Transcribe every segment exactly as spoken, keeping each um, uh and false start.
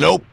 Nope. Nope.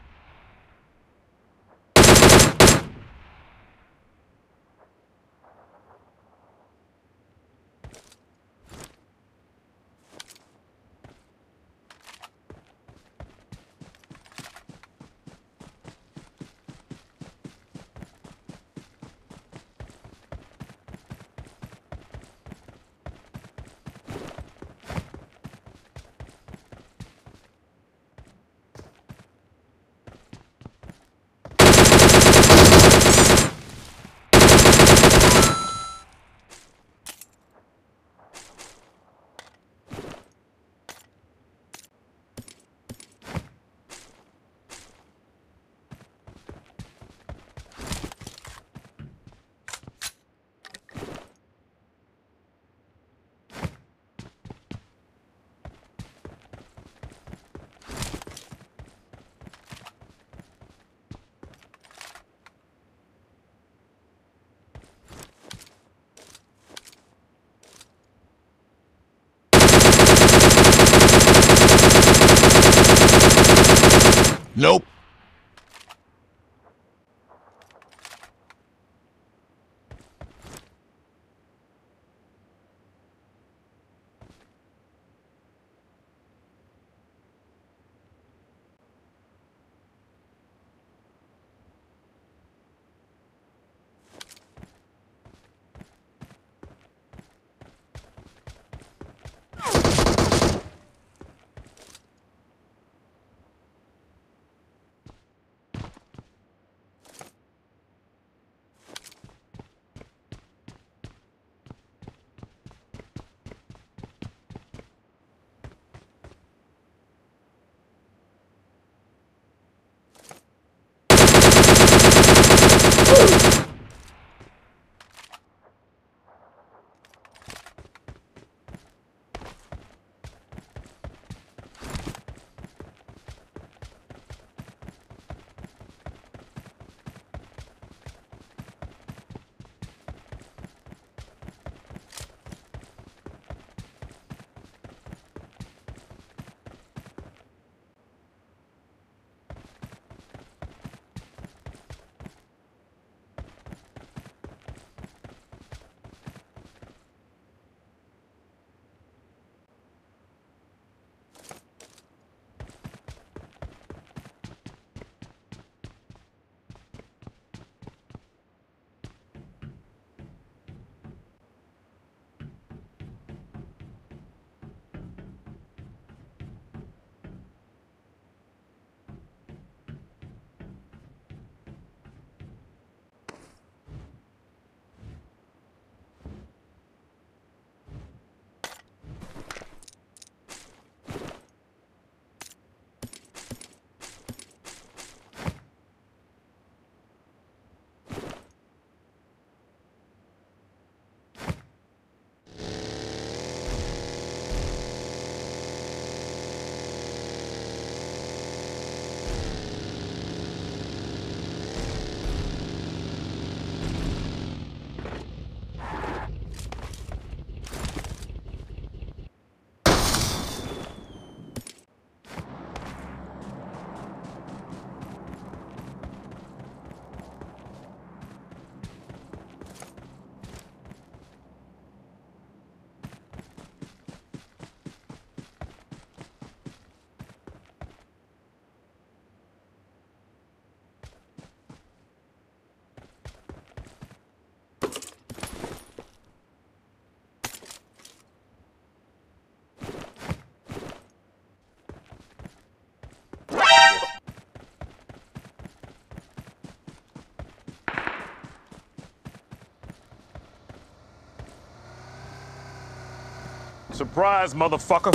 Surprise, motherfucker!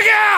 Bring it!